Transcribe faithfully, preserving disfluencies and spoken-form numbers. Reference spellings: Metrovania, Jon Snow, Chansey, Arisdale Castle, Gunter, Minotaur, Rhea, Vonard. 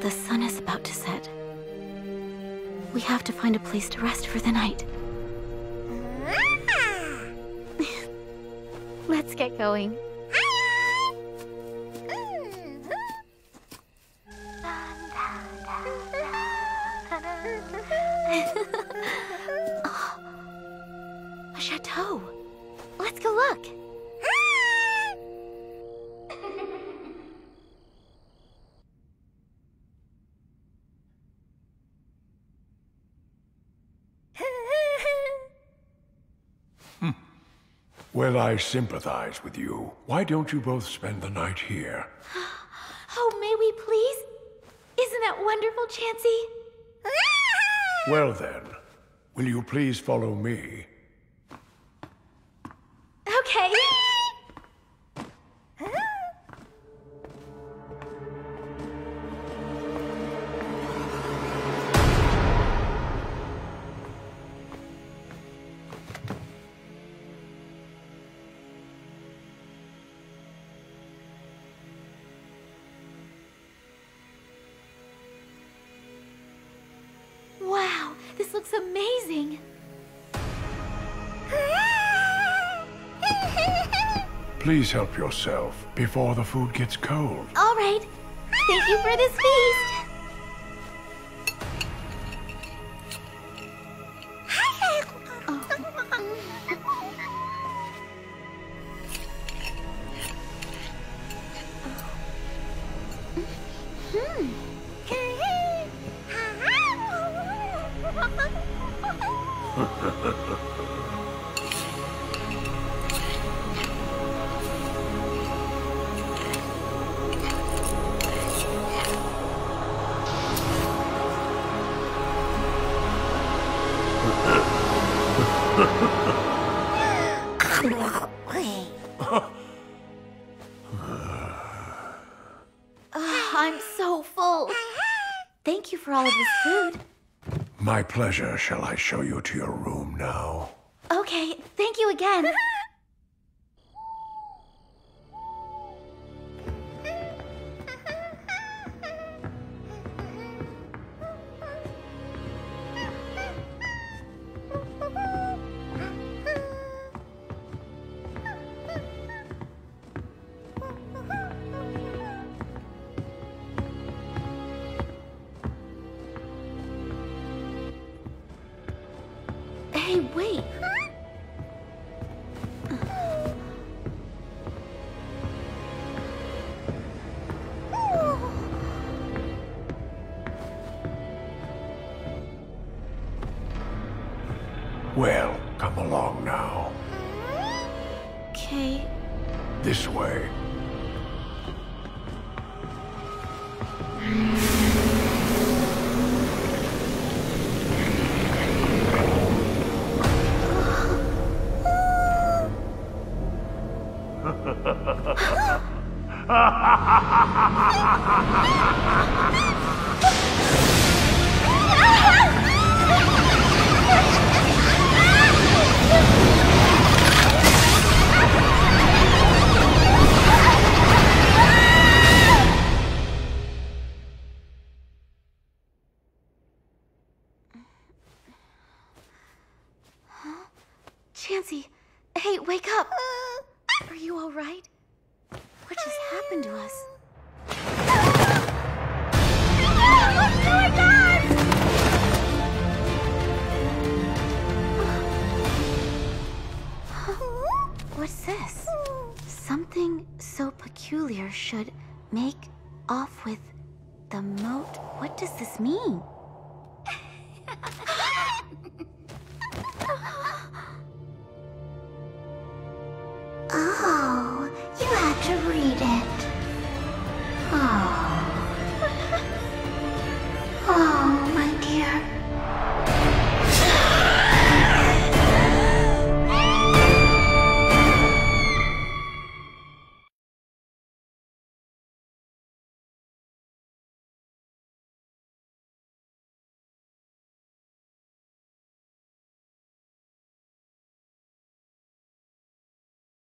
The sun is about to set. We have to find a place to rest for the night. Let's get going. Oh, a chateau. Let's go look. Hmm. Well, I sympathize with you. Why don't you both spend the night here? Oh, may we please? Isn't that wonderful, Chansey? Well then, will you please follow me? Okay. This looks amazing. Please help yourself before the food gets cold. All right. Thank you for this feast. Thank you for all of this food. My pleasure. Shall I show you to your room now? Okay, thank you again. Hey, wait. Well, come along now. Okay. This way. Chansey, hey, wake up! Are you all right? What just happened to us? What's going on? What's this? Something so peculiar should make off with the moat. What does this mean? Read it.